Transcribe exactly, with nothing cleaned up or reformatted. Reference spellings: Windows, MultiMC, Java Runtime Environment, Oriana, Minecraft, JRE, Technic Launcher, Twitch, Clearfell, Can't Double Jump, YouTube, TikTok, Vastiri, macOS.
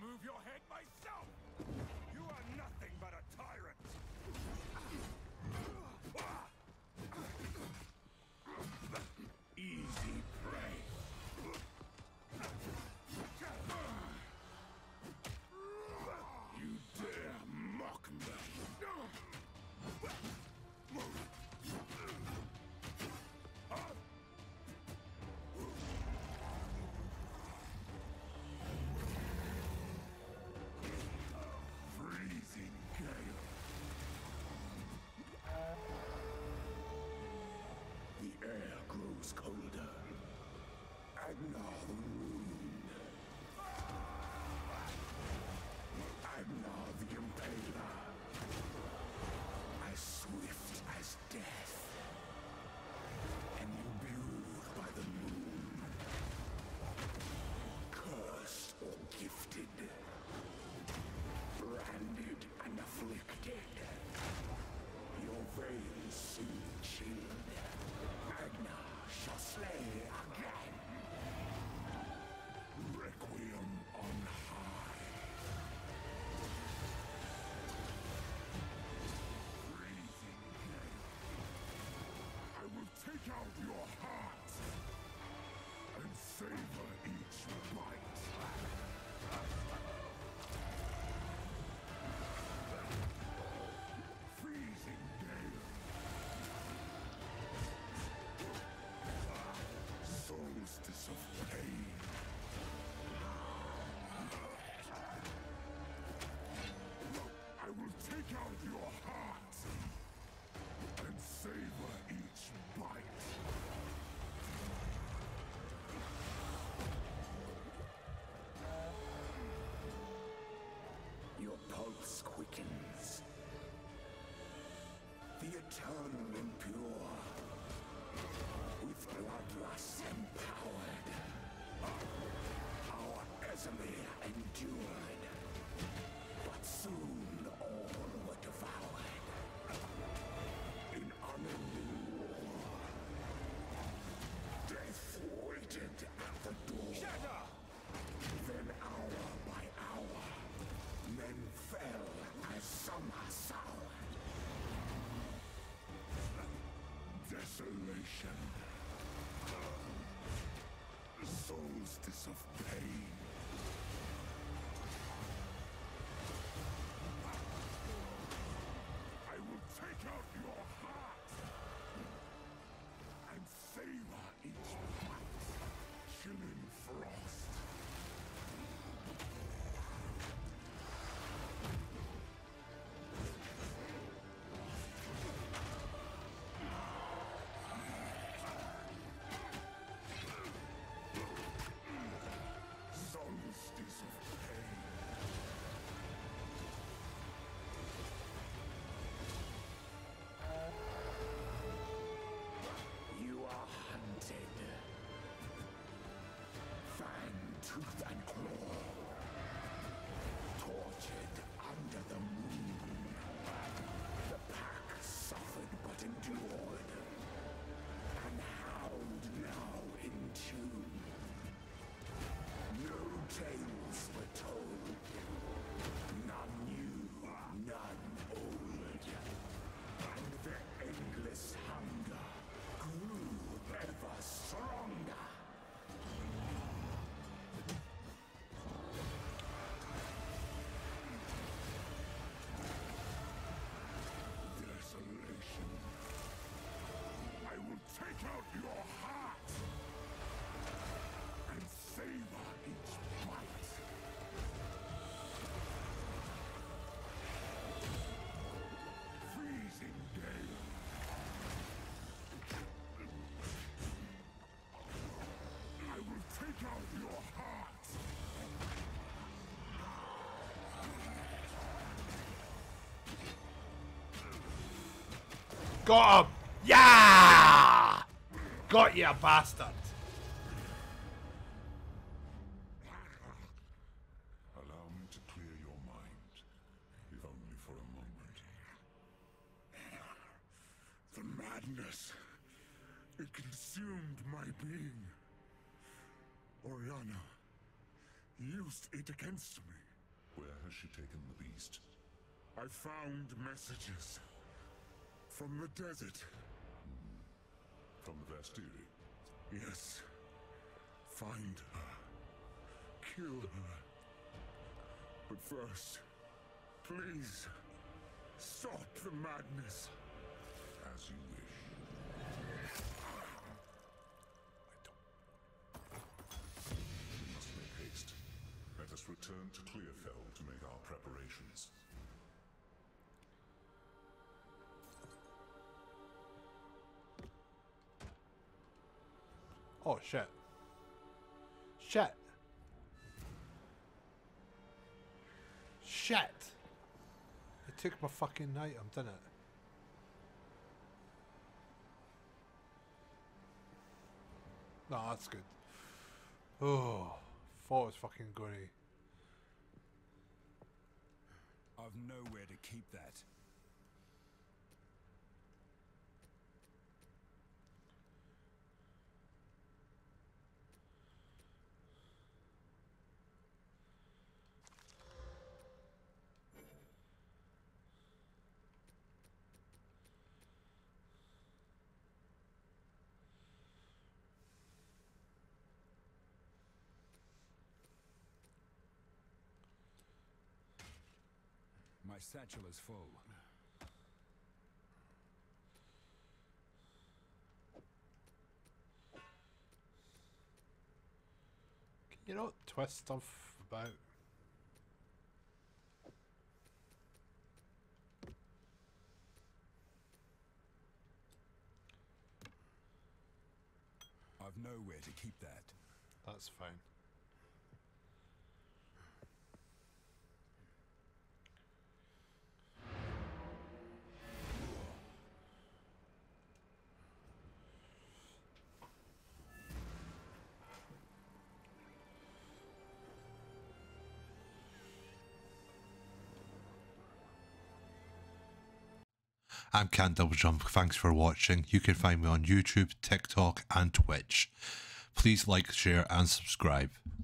remove your head myself. You are nothing but a tyrant. Easy prey. You dare mock me. Freezing gale. The air grows colder, and now the moon. I'm now the Impaler, as swift as death, and imbued by the moon, cursed or gifted, branded and afflicted. Your veins soon chilled. Magna shall slay again. Requiem on high. Breathing again. I will take out your heart and savor each bite. Freezing gale. Solstice of pain. I will take out your heart and savor each bite. Your pulse quickens. The eternal and pure, with bloodlust empowered, our enemy endured, but soon all were devoured. In unending war, death waited at the door. Shut up! Then hour by hour, men fell as summer soured. Desolation. Solstice of pain. I will take out your heart and savor each bite. Chilling frost. Solstice of pain. You are hunted. Fang, tooth and claw. Tortured under the moon. The pack suffered but endured. And howled now in tune. No tales were told, none new, none old, and the endless hunger grew ever stronger. Desolation, I will take out your heart! And savor each bite. Freezing gale. I will take out your heart. Got him! Yeah! Got you, bastard! It consumed my being. Oriana used it against me. Where has she taken the beast? I found messages. From the desert. Mm. From the Vastiri? Yes. Find her. Kill her. But first, please, stop the madness. As you wish. I don't. We must make haste. Let us return to Clearfell to make our preparations. Oh shit. Shit. Shit. It took my fucking item, didn't it? No, that's good. Oh, thought it was fucking gory. I've nowhere to keep that. My satchel is full. Can you not twist stuff about? I've nowhere to keep that. That's fine. I'm Can't Double Jump, thanks for watching. You can find me on YouTube, TikTok and Twitch. Please like, share and subscribe.